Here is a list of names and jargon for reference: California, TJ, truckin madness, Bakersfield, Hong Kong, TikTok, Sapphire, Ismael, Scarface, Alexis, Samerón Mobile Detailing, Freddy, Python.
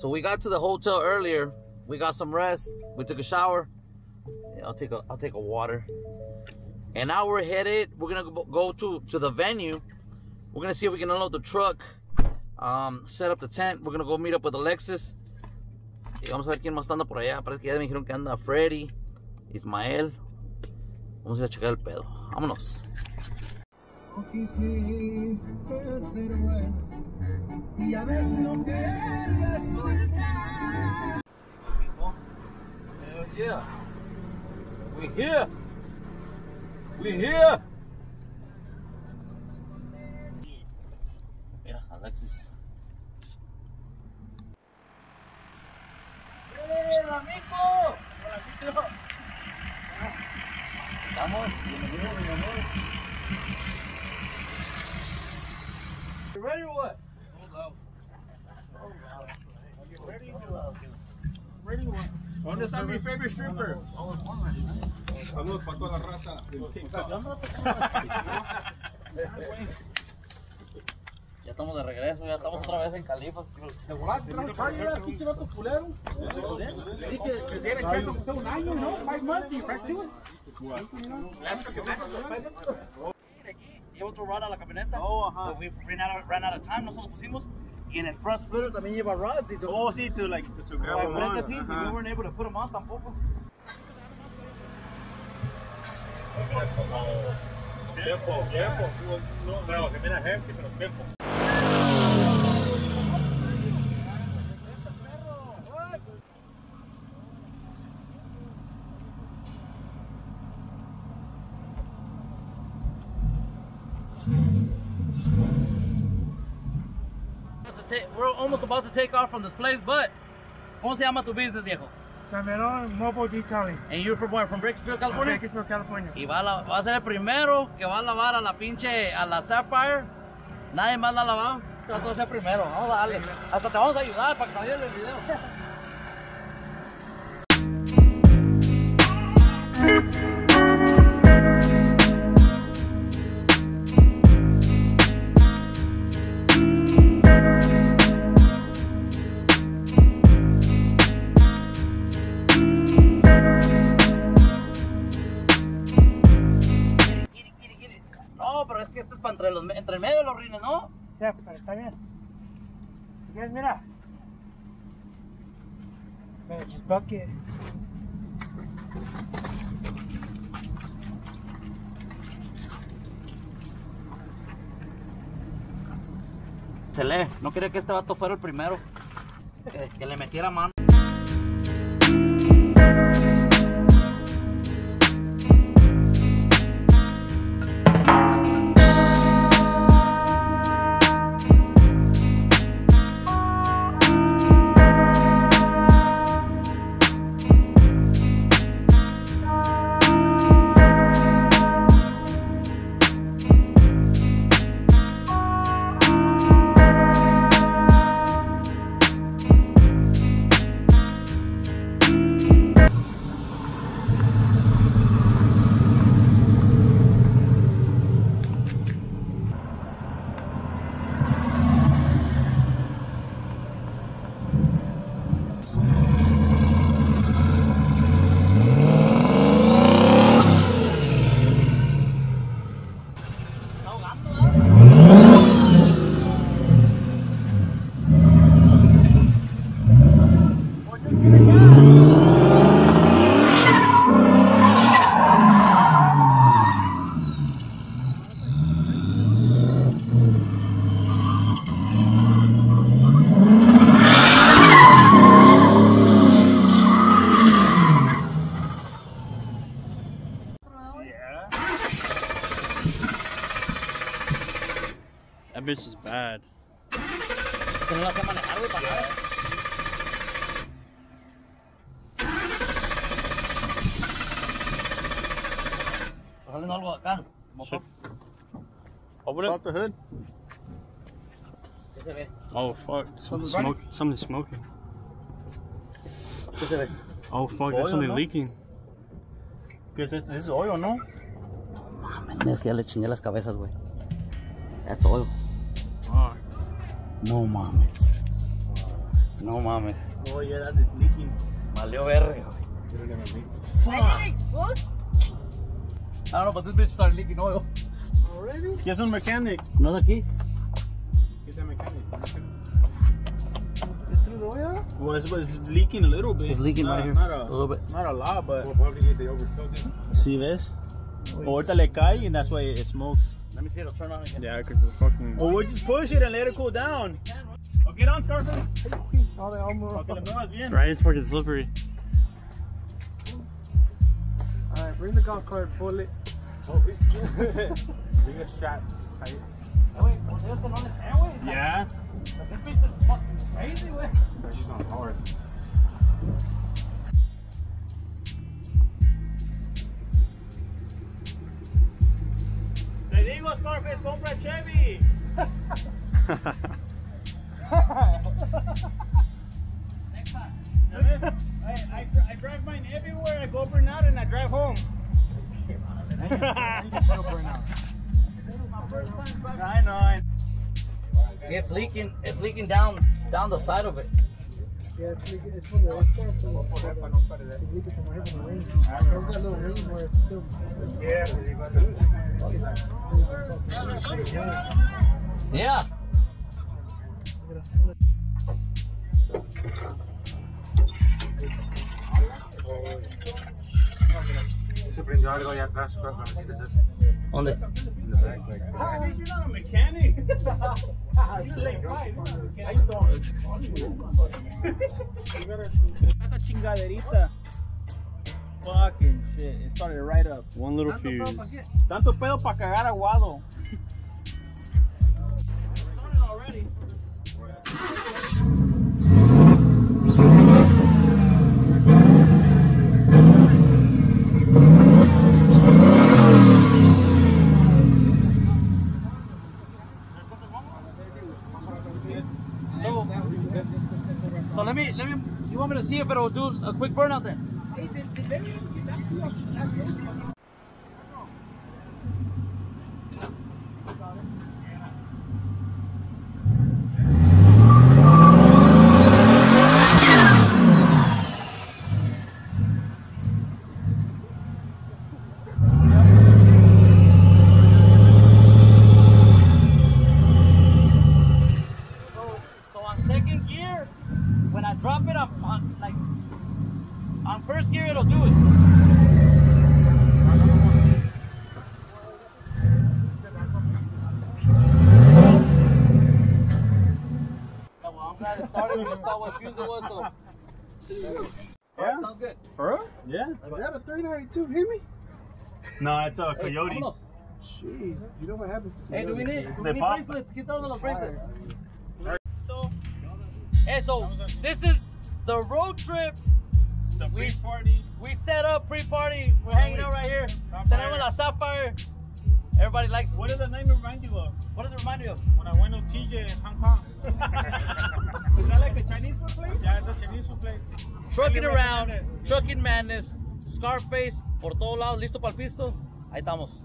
So we got to the hotel earlier. We got some rest. We took a shower. Yeah, I'll take a water. And now we're headed. We're gonna go to the venue. We're gonna see if we can unload the truck, set up the tent. We're gonna go meet up with Alexis. Y vamos a ver quién más anda por allá. Parece que ya me dijeron que anda Freddy, Ismael. Vamos a ir a checar el pedo. Vámonos. Hell yeah. We're here. We're here. Yeah, Alexis. Hey, amigo. Vamos, bienvenido, mi amor. You ready or what? Ready or what? ¿Dónde está mi favorite stripper? Saludos para toda la raza del TikTok. Ya estamos de regreso, ya estamos otra vez en Califas. Se volaste, ¿no? Pinche vato culero. Dije que se diera chance, aunque sea un año, ¿no? 5 months, y practico. Aquí llevo otro rod a la camioneta. Oh, ajá. We ran out of time, nosotros pusimos. Y en el front splitter también lleva rods y todo. Oh, sí, to like, to grab them on. Sí, we weren't able to put them on tampoco. Tiempo. No, que mira, gente, pero tiempo. We're almost about to take off from this place, but ¿cómo se llama tu business, viejo? Samerón Mobile Detailing. And you're from where? From Bakersfield, California? Bakersfield, California. Y va a ser el primero que va a lavar a la pinche, a la Sapphire. Nadie más la ha lavado. Te vas a hacer primero. Vamos a darle. Hasta te vamos a ayudar para que salga el video. Entre el medio de los rines, ¿no? Ya, pero está bien. Si quieres, mira. Mira, just bucket. Se lee. No quería que este vato fuera el primero que le metiera mano. This is bad. Open up the hood. Oh fuck! Something's smoking. Oh fuck! There's something leaking. This is oil, no? Mames, ya le chingué las cabezas, güey. That's oil. No mames. No mames. Oh, yeah, that's sneaky. Valió verga. I don't know, but this bitch started leaking oil. Already? He's a mechanic. Not aquí. He's a mechanic. It's through the oil? Well, it's leaking a little bit. It's leaking right here. Not a little bit. Not a lot, but. We'll probably get the overfilled in. See this? Ahorita le cae, and that's why it smokes. Let me see, it'll turn on again. Yeah, because it's fucking. Well, we'll just push it and let it cool down. Oh, get on, Scarface. Okay, right, it's fucking slippery. Alright, bring the golf cart, pull it. Bring a strap. Tight. Oh, wait, was this on the sandwich? Yeah. This bitch is fucking crazy, way. No, she's on hard. Te digo, Scarface, compra Chevy. Next time. I drive mine everywhere. I go burn out and I drive home. I know. It's leaking. It's leaking down the side of it. Yeah, it's leaking. It's from the rain. Yeah. ¿Dónde? How did you not a mechanic? You're late, right? I don't. That's a chingaderita. Fucking shit. It started right up. One little fuse. Tanto pedo para cagar aguado. It started already. So let me. You want me to see if it'll do a quick burnout then? Tube, hit me? No, it's a coyote. Hey, jeez, you know what happens to coyotes? Hey, do we need bracelets? Get those little bracelets. So this is the road trip. The pre-party. We set up pre-party. We're hanging out right here. Tenemos la Sapphire. Everybody likes. What does the name remind you of? What does it remind you of? When I went to TJ in Hong Kong. Is that like a Chinese food place? Yeah, it's a Chinese food place. Trucking around, trucking madness. Scarface, por todos lados, listo para el pisto, ahí estamos.